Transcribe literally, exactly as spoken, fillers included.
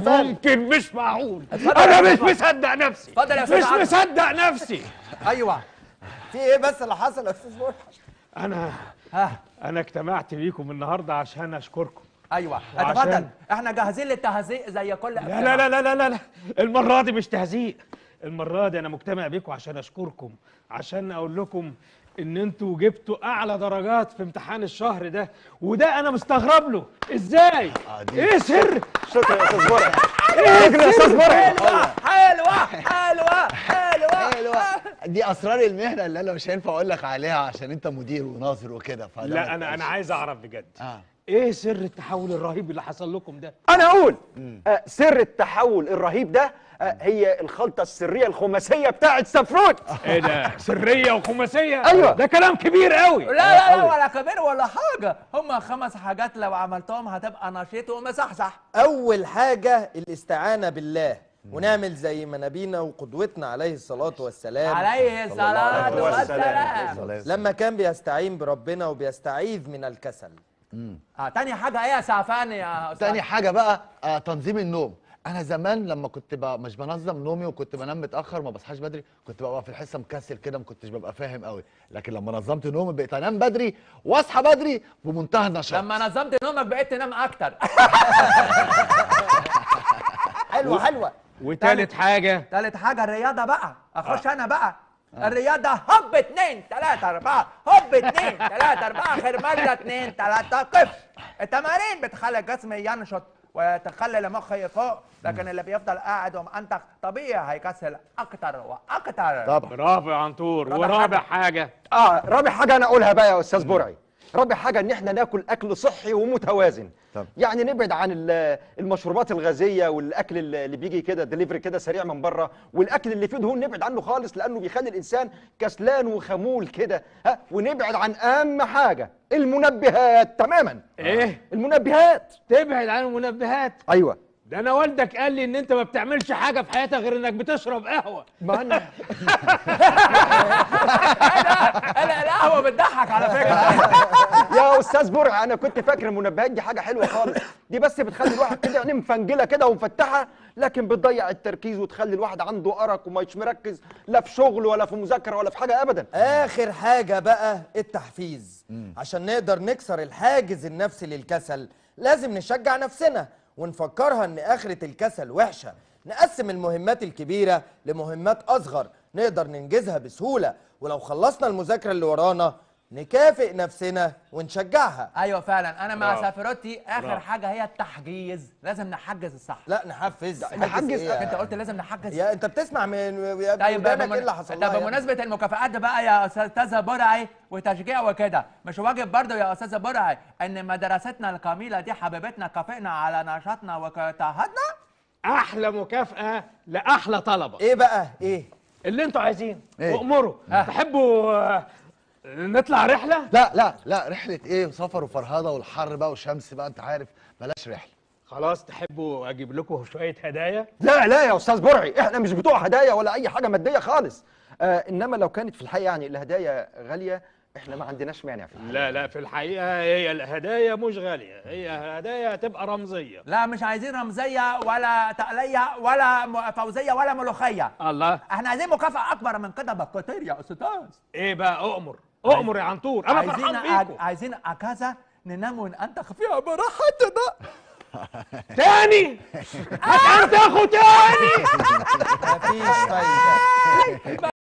ممكن مش معقول. انا مش مصدق نفسي. اتفضل يا استاذ. مش مصدق نفسي. ايوه. في ايه بس اللي حصل يا استاذ ملحق؟ انا ها انا اجتمعت بيكم النهارده عشان اشكركم. ايوه اتفضل. احنا جاهزين للتهزيق زي كل لا لا لا لا لا لا المره دي مش تهزيق. المره دي انا مجتمع بيكم عشان اشكركم، عشان اقول لكم ان انتوا جبتوا اعلى درجات في امتحان الشهر ده، وده انا مستغرب له ازاي؟ ايه سر؟ شكرا يا استاذ مرعي. شكرا يا استاذ مرعي. حلوه حلوه حلوه حلوه. دي اسرار المهنه اللي انا مش هينفع اقول لك عليها عشان انت مدير وناظر وكده. لا انا انا عايز اعرف بجد آه. ايه سر التحول الرهيب اللي حصل لكم ده؟ انا اقول آه سر التحول الرهيب ده آه هي الخلطه السريه الخماسيه بتاعت سفروت. ايه ده؟ سريه وخماسيه؟ ايوه ده كلام كبير قوي. لا لا لا ولا كبير ولا حاجه، هم خمس حاجات لو عملتهم هتبقى نشيط ومصحصح. اول حاجه الاستعانه بالله، ونعمل زي ما نبينا وقدوتنا عليه الصلاه والسلام عليه الصلاه والسلام لما كان بيستعين بربنا وبيستعيذ من الكسل. مم. اه تاني حاجه ايه يا سعفان يا استاذ؟ تاني حاجه بقى آه تنظيم النوم. انا زمان لما كنت بقى مش بنظم نومي وكنت بنام متاخر ما بصحاش بدري، كنت بقى في الحصه مكسل كده، ما كنتش ببقى فاهم قوي. لكن لما نظمت نومي بقيت انام بدري واصحى بدري بمنتهى النشاط. لما نظمت نومك بقيت تنام اكتر. حلوه حلوه. وتالت حاجه تالت حاجه الرياضه بقى. اخش آه. انا بقى الرياضة هوب اتنين تلاتة أربعة هوب اتنين تلاتة أربعة آخر مرة اتنين تلاتة قف. التمارين بتخلي الجسم ينشط وتخلي المخ يفوق، لكن اللي بيفضل قاعد ومأنتخ طبيعي هيكسل أكتر وأكتر. طب برافو يا عنتور. ورابع حاجة آه رابع حاجة أنا أقولها بقى يا أستاذ برعي. رابع حاجة إن إحنا ناكل أكل صحي ومتوازن. طب. يعني نبعد عن المشروبات الغازيه والاكل اللي بيجي كده دليفري كده سريع من بره، والاكل اللي فيه دهون نبعد عنه خالص لانه بيخلي الانسان كسلان وخمول كده. ها ونبعد عن اهم حاجه المنبهات تماما. ايه المنبهات؟ تبعد عن المنبهات. ايوه ده انا والدك قال لي ان انت ما بتعملش حاجه في حياتك غير انك بتشرب قهوه. ما انا انا القهوه بتضحك على فكره. يا استاذ برع انا كنت فاكر المنبهات دي حاجه حلوه خالص، دي بس بتخلي الواحد كده عينيه مفنجله كده ومفتحه، لكن بتضيع التركيز وتخلي الواحد عنده ارق ومش مركز لا في شغل ولا في مذاكره ولا في حاجه ابدا. اخر حاجه بقى التحفيز. عشان نقدر نكسر الحاجز النفسي للكسل لازم نشجع نفسنا ونفكرها ان اخره الكسل وحشه. نقسم المهمات الكبيره لمهمات اصغر نقدر ننجزها بسهوله، ولو خلصنا المذاكره اللي ورانا نكافئ نفسنا ونشجعها. ايوه فعلا انا مع سفروتي. اخر راو. حاجه هي التحجيز. لازم نحجز الصح. لا نحفز. نحجز إيه؟ انت قلت لازم نحجز. يا انت بتسمع من يا طيب ايه اللي حصل لك؟ طب بمناسبه المكافآت بقى يا استاذه برعي وتشجيع وكده، مش واجب برضه يا استاذه برعي ان مدرستنا الجميله دي حبيبتنا كافئنا على نشاطنا واجتهادنا؟ احلى مكافاه لاحلى طلبه. ايه بقى؟ ايه اللي انتوا عايزينه؟ إيه؟ وامروا أه. تحبوا نطلع رحلة؟ لا لا لا رحلة ايه؟ وسفر وفرهدة والحر بقى وشمس بقى انت عارف، بلاش رحلة. خلاص تحبوا اجيب لكم شوية هدايا؟ لا لا يا استاذ برعي احنا مش بتوع هدايا ولا اي حاجة مادية خالص. آه انما لو كانت في الحقيقة يعني الهدايا غالية احنا ما عندناش مانع في الحقيقة. لا لا في الحقيقة هي الهدايا مش غالية، هي هدايا هتبقى رمزية. لا مش عايزين رمزية ولا تقلية ولا فوزية ولا ملوخية. الله احنا عايزين مكافأة أكبر من كده بكتير يا أستاذ. ايه بقى؟ أؤمر أؤمر يا عنتور. أنا فرحان بيكم. عايزين أجازة ننام ونأنتخ فيها براحتنا. تاني هتأنتخوا تاني. مفيش فايدة.